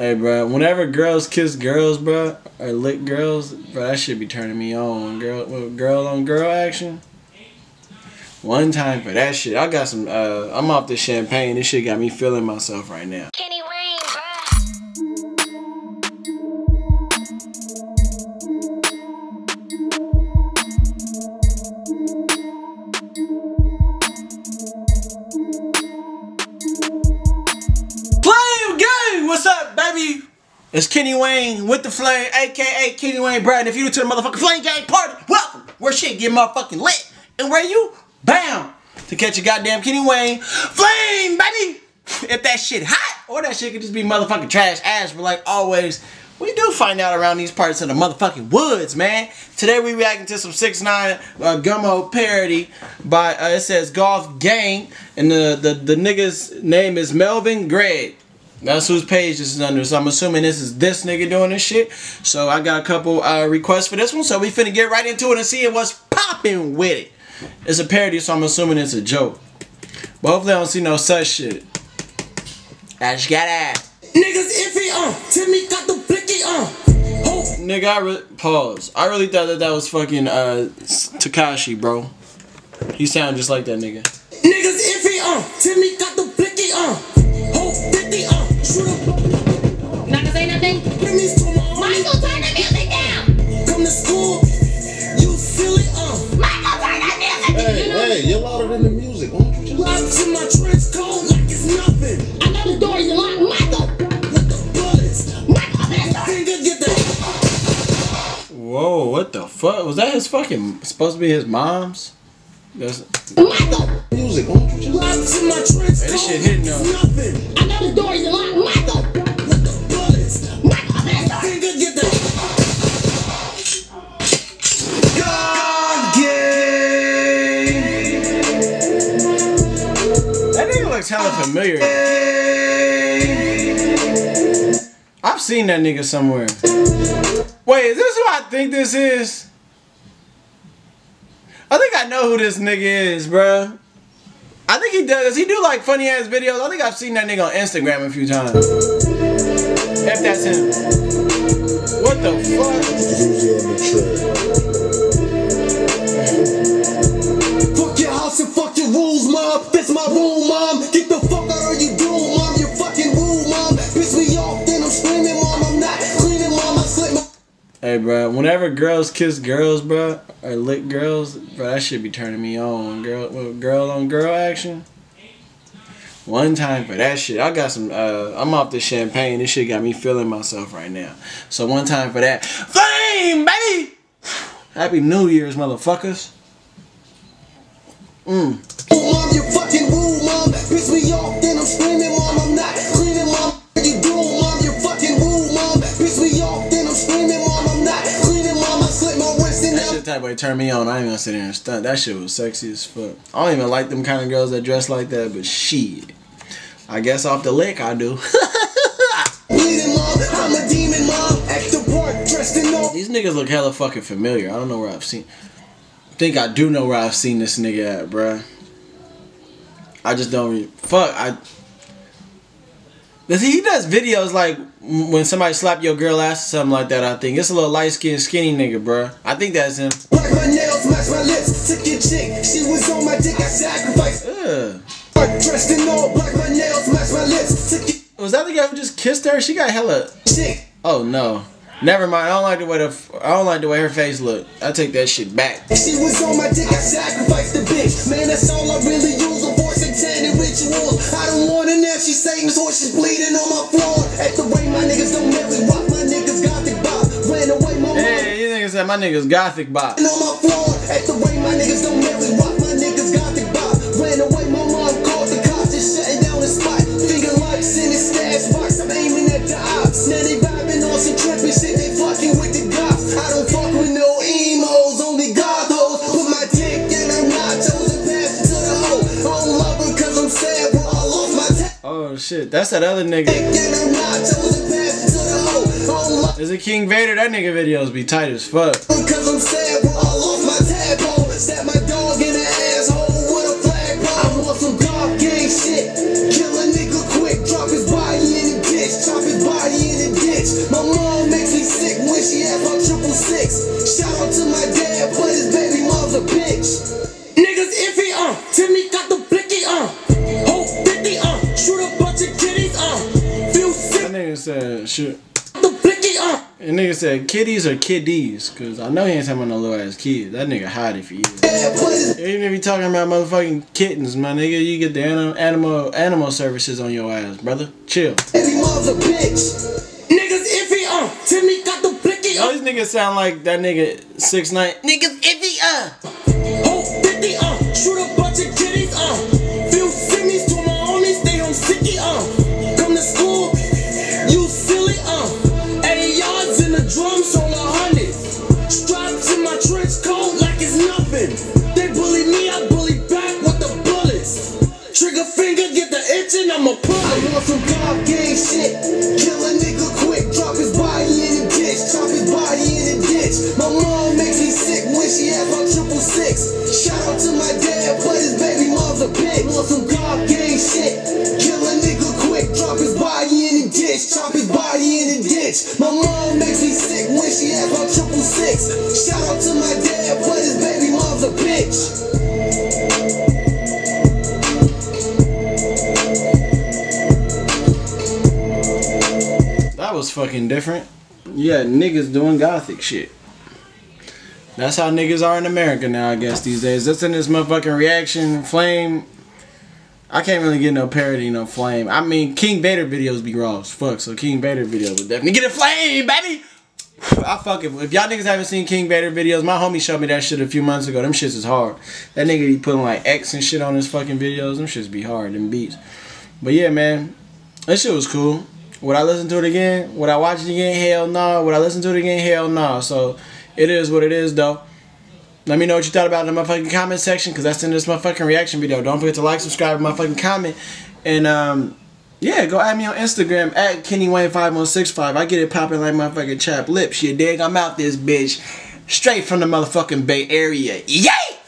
Hey, bro, whenever girls kiss girls, bro, or lick girls, bro, that should be turning me on. Girl on girl action. One time for that shit. I got some, I'm off this champagne. This shit got me feeling myself right now. Kenny Wayne Bruh. Flame Gang! What's up, baby? It's Kenny Wayne with the Flame, a.k.a. Kenny Wayne Bruh. And if you're to the motherfucking Flame Gang party, welcome! Where shit get motherfucking lit. And where you? Bam! To catch a goddamn Kenny Wayne Flame, baby! If that shit hot, or that shit could just be motherfucking trash ass, but like always, we do find out around these parts of the motherfucking woods, man. Today we reacting to some 6ix9ine Gummo parody by, it says Golf Gang, and the nigga's name is Melvin Gregg. That's whose page this is under, so I'm assuming this is this nigga doing this shit. So I got a couple requests for this one, so we finna get right into it and see what's popping with it. It's a parody, so I'm assuming it's a joke. But hopefully I don't see no such shit. I just got ass. Niggas iffy on. Timmy got the blicky on. Nigga, pause. I really thought that was fucking Tikashi, bro. He sound just like that nigga. Niggas iffy on. Timmy got the blicky on. Ho 50 on. Shoot up. Not gonna say nothing. Bring me to my Michael, turn the music down. Come to school. You silly on. Hey, you're louder than the music, won't you just lock to my trench coat like it's nothing. I know the door is locked, Michael! With the bullets! Michael, finger get the... Whoa, what the fuck? Was that his fucking... supposed to be his mom's? That's... Michael! Music, won't you just lock to my trench coat. This shit hitting up. Nothing. I know the door is locked, Michael! With the bullets! Michael, finger get the... Hella familiar. I've seen that nigga somewhere. Wait, is this who I think this is? I think I know who this nigga is, bruh. I think he does. He do like funny ass videos. I think I've seen that nigga on Instagram a few times. If that's him. What the fuck? Fuck your house and fuck your rules, mom. That's my room, mom. Hey, bro, whenever girls kiss girls, bro, or lick girls, bro, that should be turning me on. Girl on girl action. One time for that shit. I got some, I'm off this champagne. This shit got me feeling myself right now. So one time for that. Flame, baby! Happy New Year's, motherfuckers. Mom, you fucking rude, mom. Piss me off, then I'm screaming, mom. I'm not cleaning, mom. What you do, mom? You fucking rude, mom. Piss me off, then I'm screaming, mom. I'm not cleaning, mom. I slit my wrist in that. That shit type way turned me on. I ain't gonna sit here and stunt. That shit was sexy as fuck. I don't even like them kind of girls that dress like that, but shit. I guess off the lick, I do. Bleeding, mom. I'm a demon, mom. Act the part, dressed in all. These niggas look hella fucking familiar. I don't know where I've seen. I think I do know where I've seen this nigga at, bruh. I just don't really, fuck, he does videos like when somebody slap your girl ass or something like that, I think. It's a little light-skinned, skinny nigga, bruh. I think that's him. Like my nails, match my lips, took your chick. She was on my dick, I sacrificed. Dressed in all black, my nails, match my lips, took your... Was that the guy who just kissed her? She got hella... Chick. Oh, no. Never mind. I don't like the way her face looked. I take that shit back. She was on my dick. I sacrificed the bitch. Man, that's all I really use. A voice and tandem rituals. I don't want her now. She's Satan's horse. She's bleeding on my floor. At the way my niggas don't never rock. My niggas gothic bop. Ran away my. Hey, you niggas said my niggas gothic bop. On my floor. At the way my niggas don't never rock. My niggas gothic bop. Ran away my mom. Called the cops. Just shutting down the spot. Finger lights in his stash box. I'm aiming at the ops. Now they vibing on some trippy shit. With the goth, I don't fuck with no emos, only God hoes. Put my dick and I'm not chosen, pass to the hoe. I don't love her cause I'm sad, but I lost my dick. Oh shit, that's that other nigga. And I'm not chosen, pass to the hoe. Is it King Vader? That nigga videos be tight as fuck. Because I'm sad, but I lost my tadpole. Sat my dog in the asshole with a flagpole. I want some Golf Gang shit. Kill a nigga quick, drop his body in the ditch, drop his body in the ditch. said shit. And nigga said kitties or kiddies, cause I know he ain't talking about no little ass kids. That nigga hide it for you. Even if you talking about motherfucking kittens, my nigga, you get the animal services on your ass, brother. Chill. All these niggas sound like that nigga 6ix9ine. Niggas iffy shoot a bunch of kitties few sickness to my homies, they on sicky come to school, you silly yards in the drums on 100 straps in my trench coat like it's nothing. They bully me, I bully back with the bullets. Trigger finger, get the itch and I'ma pull it. I want some dog gang shit. Kill a nigga quick, drop his body in the ditch, chop his body in the ditch. My mom makes me sick when she has my 666. Shout out to my dad, but his baby mom's a pig. Want some dog gang shit. Kill a nigga quick, drop his body in the ditch, chop his body in the ditch. My mom makes me sick when she has my 666. Shout out to my dad, but his baby mom's a bitch. Was fucking different. Yeah, niggas doing gothic shit. That's how niggas are in America now, I guess, these days. That's in this motherfucking reaction. Flame. I can't really get no parody, no Flame. I mean, King Vader videos be raw as fuck, so King Vader video would definitely get a Flame, baby! I fuck it. If y'all niggas haven't seen King Vader videos, my homie showed me that shit a few months ago. Them shits is hard. That nigga be putting like X and shit on his fucking videos. Them shits be hard, them beats. But yeah, man. That shit was cool. Would I listen to it again? Would I watch it again? Hell no. Would I listen to it again? Hell no. So, it is what it is, though. Let me know what you thought about it in the motherfucking comment section, because that's in this motherfucking reaction video. Don't forget to like, subscribe, motherfucking comment. And, yeah, go add me on Instagram, at KennyWayne5165. I get it popping like motherfucking chapped lips. You dig? I'm out this bitch. Straight from the motherfucking Bay Area. Yay!